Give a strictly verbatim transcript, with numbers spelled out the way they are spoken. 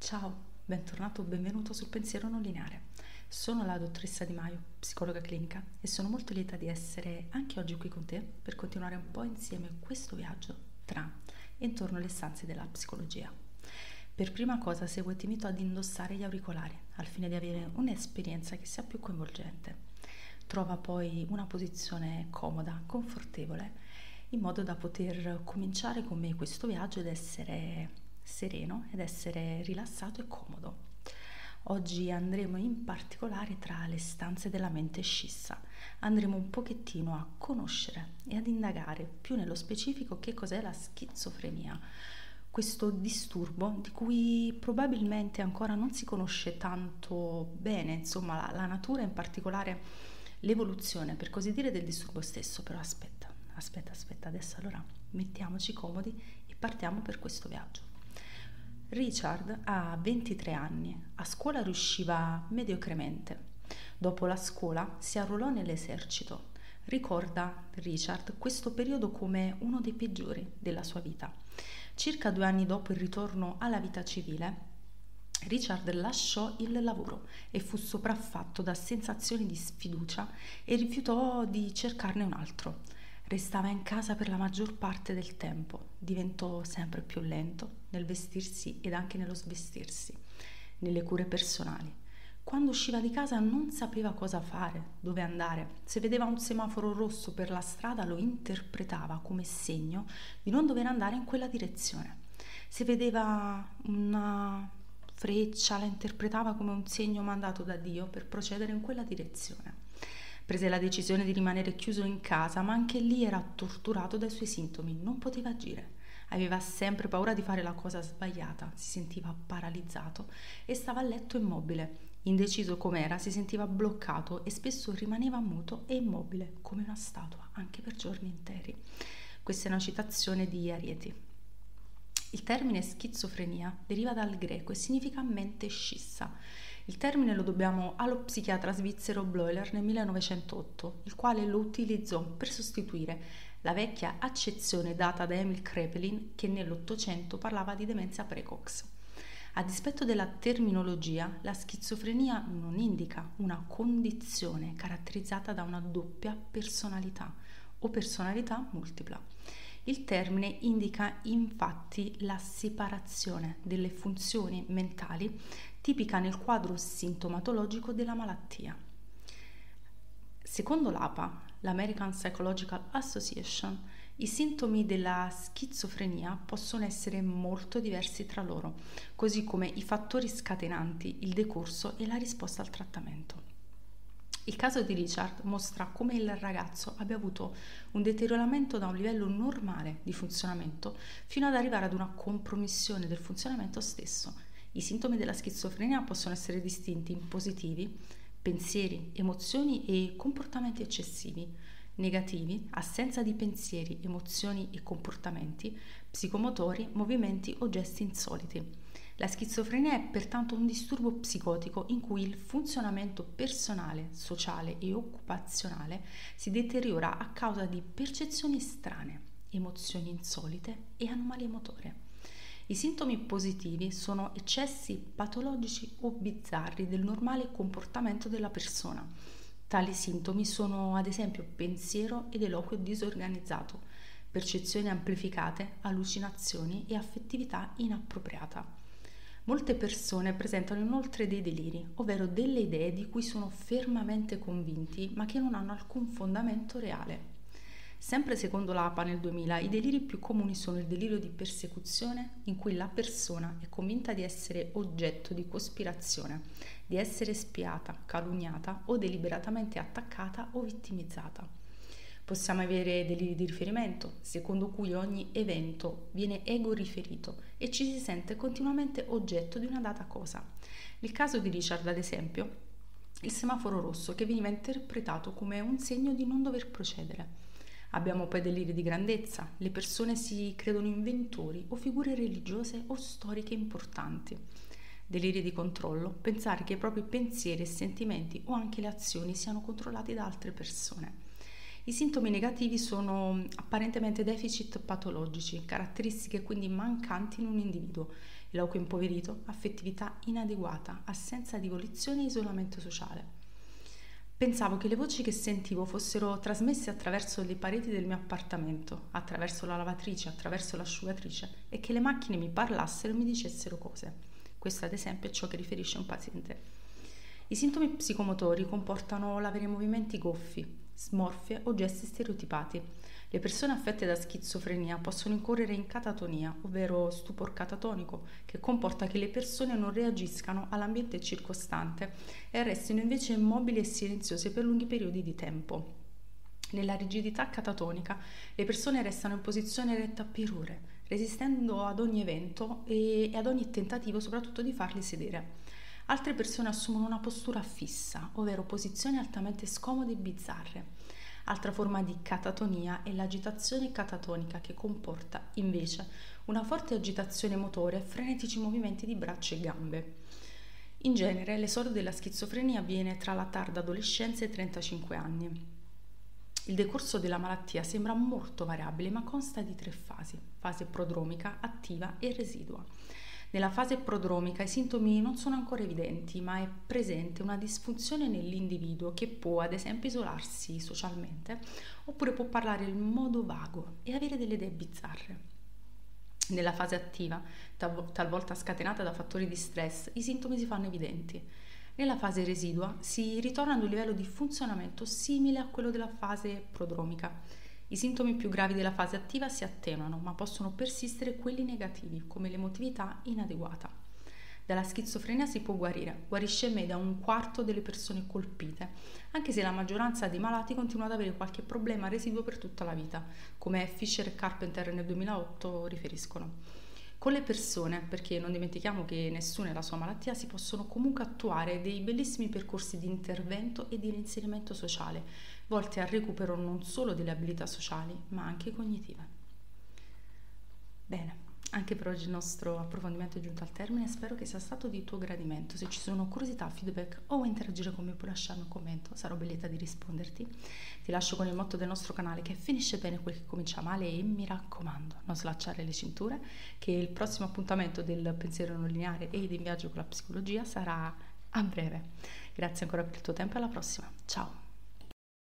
Ciao, bentornato o benvenuto sul Pensiero Non Lineare. Sono la dottoressa Di Maio, psicologa clinica, e sono molto lieta di essere anche oggi qui con te per continuare un po' insieme questo viaggio tra e intorno alle stanze della psicologia. Per prima cosa, se vuoi, ti invito ad indossare gli auricolari al fine di avere un'esperienza che sia più coinvolgente. Trova poi una posizione comoda, confortevole, in modo da poter cominciare con me questo viaggio ed essere sereno ed essere rilassato e comodo. Oggi andremo in particolare tra le stanze della mente scissa. Andremo un pochettino a conoscere e ad indagare più nello specifico che cos'è la schizofrenia, questo disturbo di cui probabilmente ancora non si conosce tanto bene, insomma, la, la natura, in particolare l'evoluzione, per così dire, del disturbo stesso. Però aspetta, aspetta, aspetta, adesso allora mettiamoci comodi e partiamo per questo viaggio. Richard ha ventitré anni, a scuola riusciva mediocremente, dopo la scuola si arruolò nell'esercito. Ricorda Richard questo periodo come uno dei peggiori della sua vita. Circa due anni dopo il ritorno alla vita civile, Richard lasciò il lavoro e fu sopraffatto da sensazioni di sfiducia e rifiutò di cercarne un altro. Restava in casa per la maggior parte del tempo, diventò sempre più lento nel vestirsi ed anche nello svestirsi, nelle cure personali. Quando usciva di casa non sapeva cosa fare, dove andare. Se vedeva un semaforo rosso per la strada lo interpretava come segno di non dover andare in quella direzione. Se vedeva una freccia la interpretava come un segno mandato da Dio per procedere in quella direzione. Prese la decisione di rimanere chiuso in casa, ma anche lì era torturato dai suoi sintomi, non poteva agire. Aveva sempre paura di fare la cosa sbagliata, si sentiva paralizzato e stava a letto immobile. Indeciso com'era, si sentiva bloccato e spesso rimaneva muto e immobile, come una statua, anche per giorni interi. Questa è una citazione di Arieti. Il termine schizofrenia deriva dal greco e significa mente scissa. Il termine lo dobbiamo allo psichiatra svizzero Bleuler nel millenovecentootto, il quale lo utilizzò per sostituire la vecchia accezione data da Emil Kraepelin, che nell'Ottocento parlava di demenza precoce. A dispetto della terminologia, la schizofrenia non indica una condizione caratterizzata da una doppia personalità o personalità multipla. Il termine indica infatti la separazione delle funzioni mentali tipica nel quadro sintomatologico della malattia. Secondo l'A P A, l'American Psychological Association, i sintomi della schizofrenia possono essere molto diversi tra loro, così come i fattori scatenanti, il decorso e la risposta al trattamento. Il caso di Richard mostra come il ragazzo abbia avuto un deterioramento da un livello normale di funzionamento fino ad arrivare ad una compromissione del funzionamento stesso. I sintomi della schizofrenia possono essere distinti in positivi, pensieri, emozioni e comportamenti eccessivi, negativi, assenza di pensieri, emozioni e comportamenti, psicomotori, movimenti o gesti insoliti. La schizofrenia è pertanto un disturbo psicotico in cui il funzionamento personale, sociale e occupazionale si deteriora a causa di percezioni strane, emozioni insolite e anomalie motorie. I sintomi positivi sono eccessi patologici o bizzarri del normale comportamento della persona. Tali sintomi sono ad esempio pensiero ed eloquio disorganizzato, percezioni amplificate, allucinazioni e affettività inappropriata. Molte persone presentano inoltre dei deliri, ovvero delle idee di cui sono fermamente convinti ma che non hanno alcun fondamento reale. Sempre secondo l'A P A nel duemila, i deliri più comuni sono il delirio di persecuzione, in cui la persona è convinta di essere oggetto di cospirazione, di essere spiata, calunniata o deliberatamente attaccata o vittimizzata. Possiamo avere deliri di riferimento, secondo cui ogni evento viene ego riferito e ci si sente continuamente oggetto di una data cosa. Nel caso di Richard, ad esempio, il semaforo rosso che veniva interpretato come un segno di non dover procedere. Abbiamo poi deliri di grandezza, le persone si credono inventori o figure religiose o storiche importanti. Deliri di controllo, pensare che i propri pensieri e sentimenti o anche le azioni siano controllati da altre persone. I sintomi negativi sono apparentemente deficit patologici, caratteristiche quindi mancanti in un individuo L'oco impoverito, affettività inadeguata, assenza di volizione e isolamento sociale. Pensavo che le voci che sentivo fossero trasmesse attraverso le pareti del mio appartamento, attraverso la lavatrice, attraverso l'asciugatrice, e che le macchine mi parlassero e mi dicessero cose. Questo ad esempio è ciò che riferisce un paziente. I sintomi psicomotori comportano l'avere movimenti goffi, smorfie o gesti stereotipati. Le persone affette da schizofrenia possono incorrere in catatonia, ovvero stupor catatonico, che comporta che le persone non reagiscano all'ambiente circostante e restino invece immobili e silenziose per lunghi periodi di tempo. Nella rigidità catatonica le persone restano in posizione retta per ore, resistendo ad ogni evento e ad ogni tentativo, soprattutto di farli sedere. Altre persone assumono una postura fissa, ovvero posizioni altamente scomode e bizzarre. Altra forma di catatonia è l'agitazione catatonica, che comporta invece una forte agitazione motore e frenetici movimenti di braccia e gambe. In genere l'esordio della schizofrenia avviene tra la tarda adolescenza e i trentacinque anni. Il decorso della malattia sembra molto variabile, ma consta di tre fasi: fase prodromica, attiva e residua. Nella fase prodromica i sintomi non sono ancora evidenti, ma è presente una disfunzione nell'individuo che può, ad esempio, isolarsi socialmente, oppure può parlare in modo vago e avere delle idee bizzarre. Nella fase attiva, talvolta scatenata da fattori di stress, i sintomi si fanno evidenti. Nella fase residua si ritorna ad un livello di funzionamento simile a quello della fase prodromica. I sintomi più gravi della fase attiva si attenuano, ma possono persistere quelli negativi, come l'emotività inadeguata. Dalla schizofrenia si può guarire, guarisce in media un quarto delle persone colpite, anche se la maggioranza dei malati continua ad avere qualche problema residuo per tutta la vita, come Fisher e Carpenter nel duemilaotto riferiscono. Con le persone, perché non dimentichiamo che nessuno è la sua malattia, si possono comunque attuare dei bellissimi percorsi di intervento e di reinserimento sociale, volti al recupero non solo delle abilità sociali, ma anche cognitive. Bene, anche per oggi il nostro approfondimento è giunto al termine, spero che sia stato di tuo gradimento. Se ci sono curiosità, feedback o vuoi interagire con me, puoi lasciarmi un commento, sarò ben lieta di risponderti. Ti lascio con il motto del nostro canale, che finisce bene quel che comincia male, e mi raccomando, non slacciare le cinture, che il prossimo appuntamento del pensiero non lineare ed in viaggio con la psicologia sarà a breve. Grazie ancora per il tuo tempo e alla prossima, ciao!